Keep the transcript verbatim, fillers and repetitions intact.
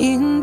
in